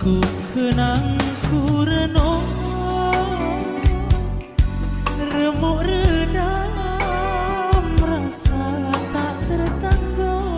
ku kenang, ku renung, remuk redam, rasa tak tertanggung,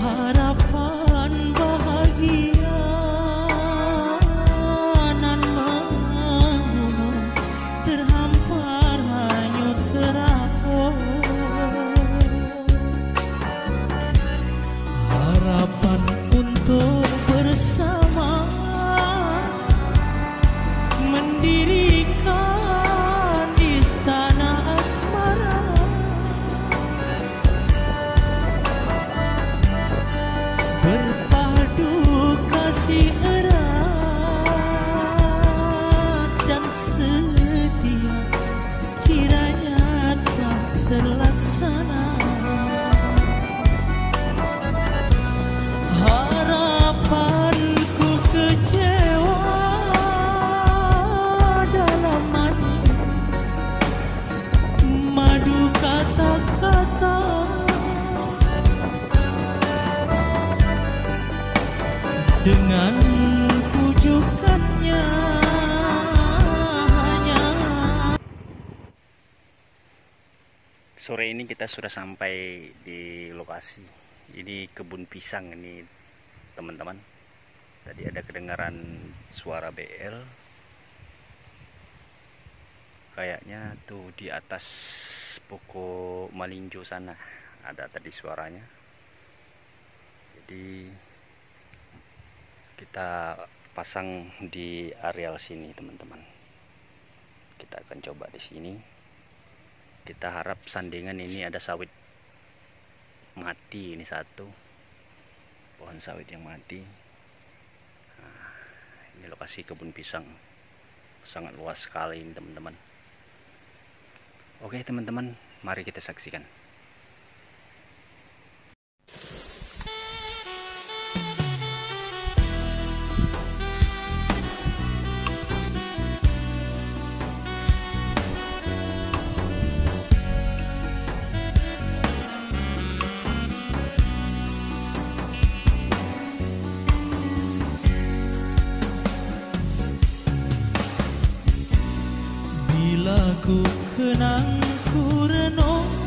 harapan bahagia nan mengunung, terhampar hanyut terapung. Harapan untuk bersama mendirikan istana asmara, berpadu kasih erat dan setia, kiranya tak terlaksana. Dengan pujukannya hanya. Sore ini kita sudah sampai di lokasi. Ini kebun pisang ini, teman-teman. Tadi ada kedengaran suara BL. Kayaknya tuh di atas pokok malinjo sana ada tadi suaranya. Jadi kita pasang di areal sini, teman-teman. Kita akan coba di sini. Kita harap sandingan ini ada sawit mati, ini satu pohon sawit yang mati. Nah, ini lokasi kebun pisang sangat luas sekali ini, teman-teman. Oke, teman-teman, mari kita saksikan. Ku kenang, ku renung.